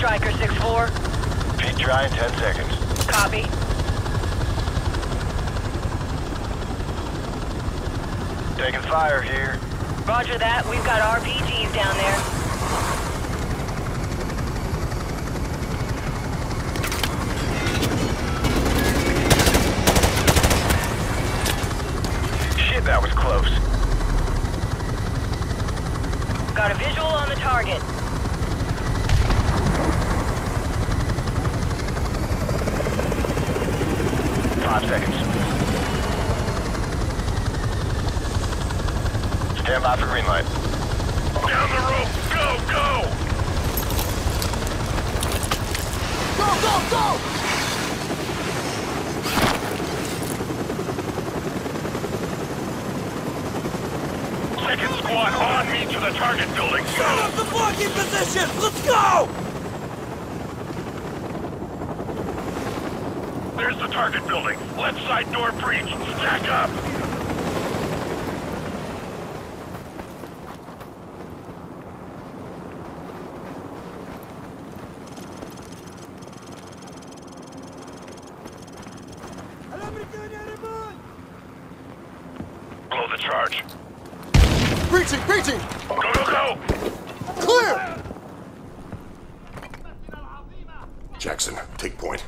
Striker 6-4. Feed dry in 10 seconds. Copy. Taking fire here. Roger that. We've got RPGs down there. That was close. Got a visual on the target. Five seconds. Stand by for green light. Down the rope! Go! Go! Go! Go! Go! Second squad on me to the target building. Shut up the blocking position! Let's go! There's the target building. Left side door breach. Stack up! Blow the charge. Breaching! Breaching! Go, go, go! Clear! Jackson, take point.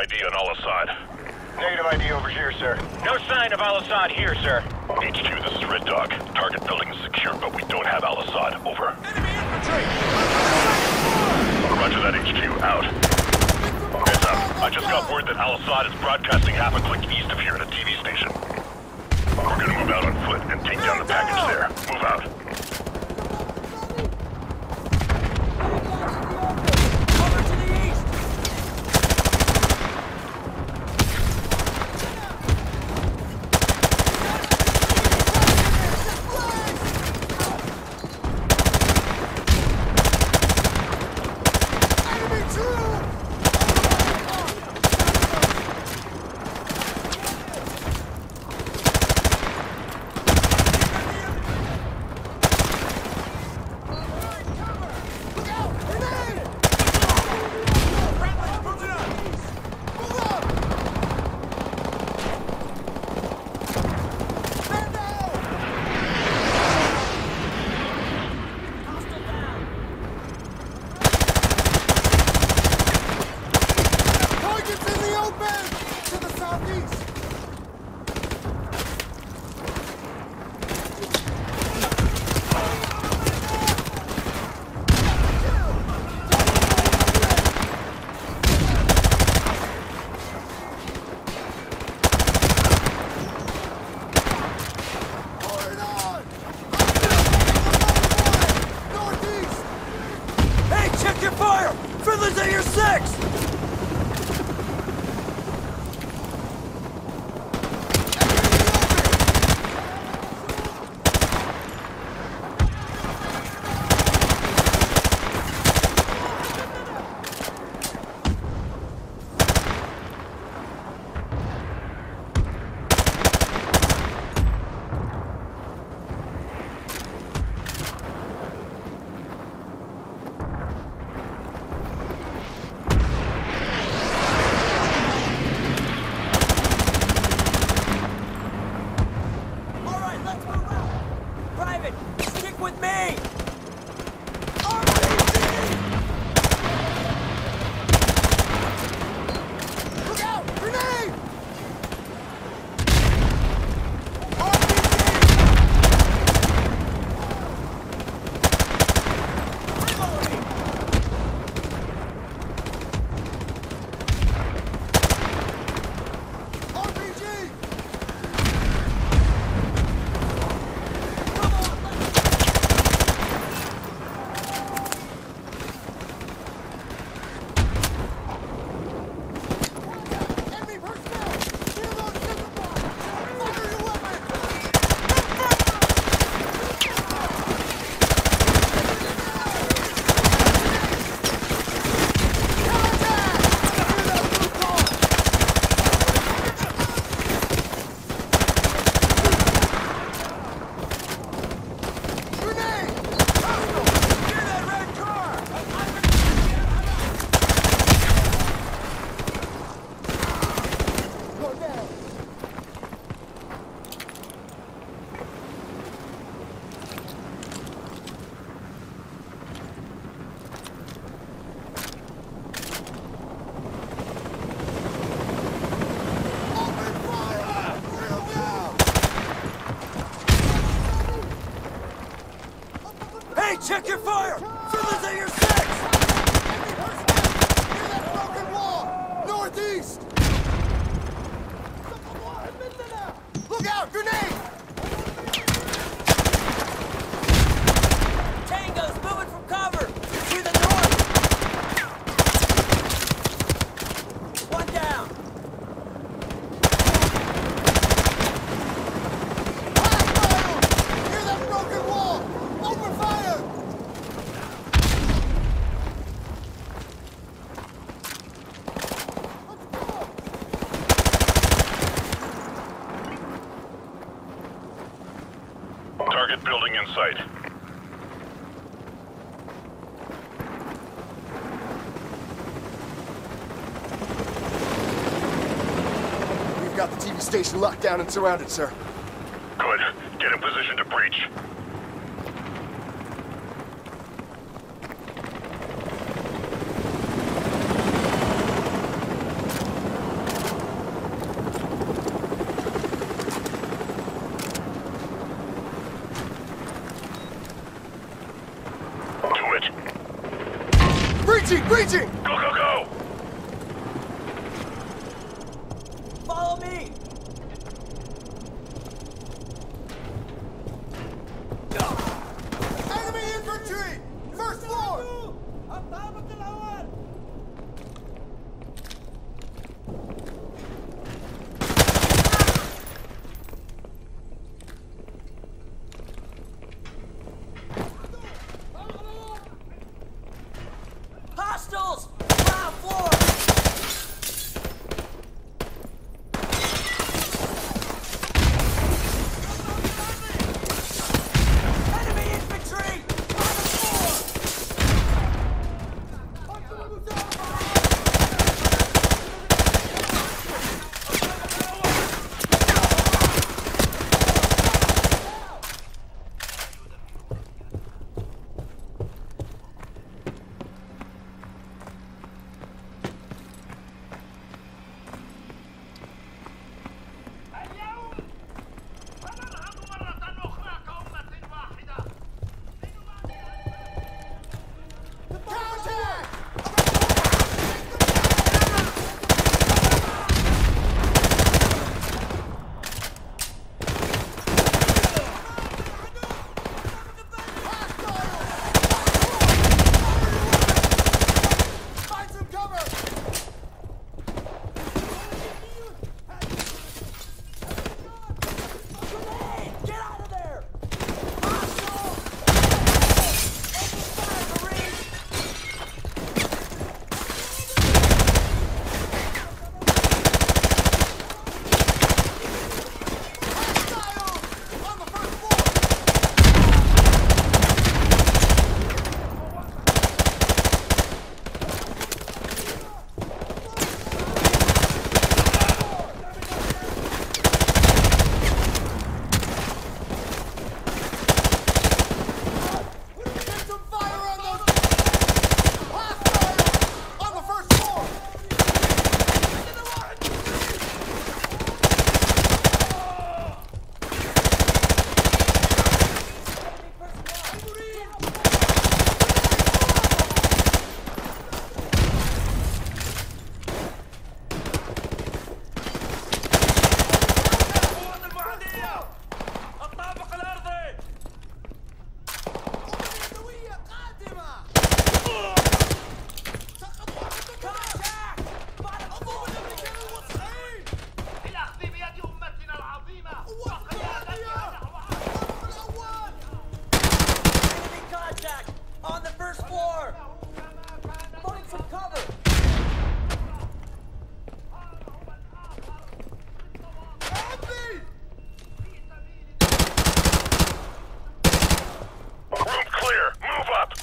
ID on Al-Assad. Negative ID over here, sir. No sign of Al-Assad here, sir. HQ, this is Red Dog. Target building is secure, but we don't have Al-Assad. Over. Enemy infantry! Roger that, HQ. Out. Heads up. I just got word that Al-Assad is broadcasting half a click east of here at a TV station. We're gonna move out on foot and take down the package there. Move out. check your fire! Fiddler's at your six! Enemy personnel! Near that broken wall! Northeast! Look out! Grenade! Tango's moving from cover! To the north! One down! Fire! Near that broken wall! Open fire! Target building in sight. We've got the TV station locked down and surrounded, sir. Good. Get in position to breach. Breaching! Breaching! Go, go, go! Follow me! Enemy infantry! First floor! Hostiles! Ground floor! Enemy infantry! On the floor!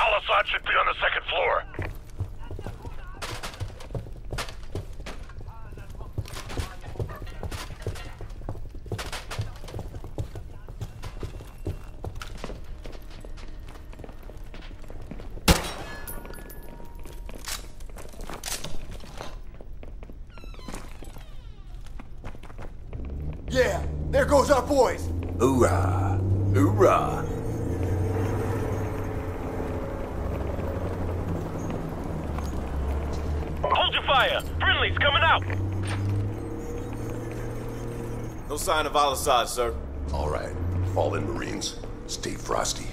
Al-Assad should be on the second floor. Yeah, there goes our boys. Hoorah! Hoorah! fire. Friendly's coming out. No sign of Al-Assad, sir. All right. Fall in, Marines. Stay frosty.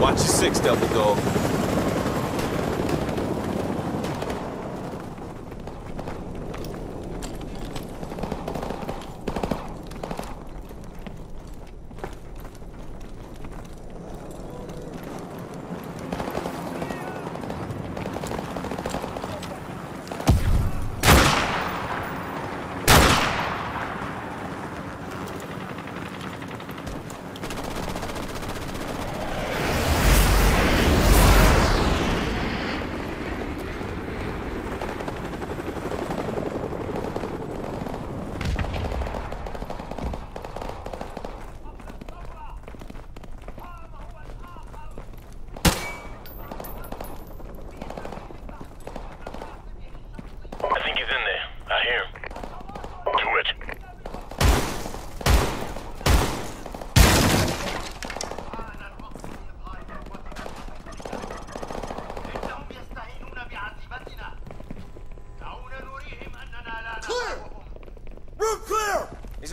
Watch your six, Devil Dog.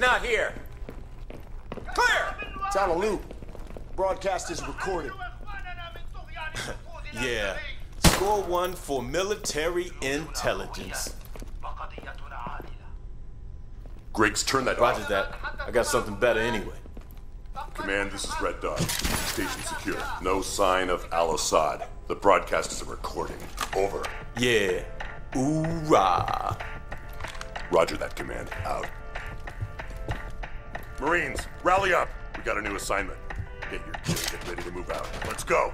Not here. Clear! It's on a loop. Broadcast is recorded. Yeah. Score 1 for military intelligence. Griggs, turn that off. Roger that. I got something better anyway. Command, this is Red Dog. Station secure. No sign of Al-Assad. The broadcast is a recording. Over. Yeah. Oorah. Roger that, Command. Out. Marines, rally up. We got a new assignment. Get your gear, get ready to move out. Let's go.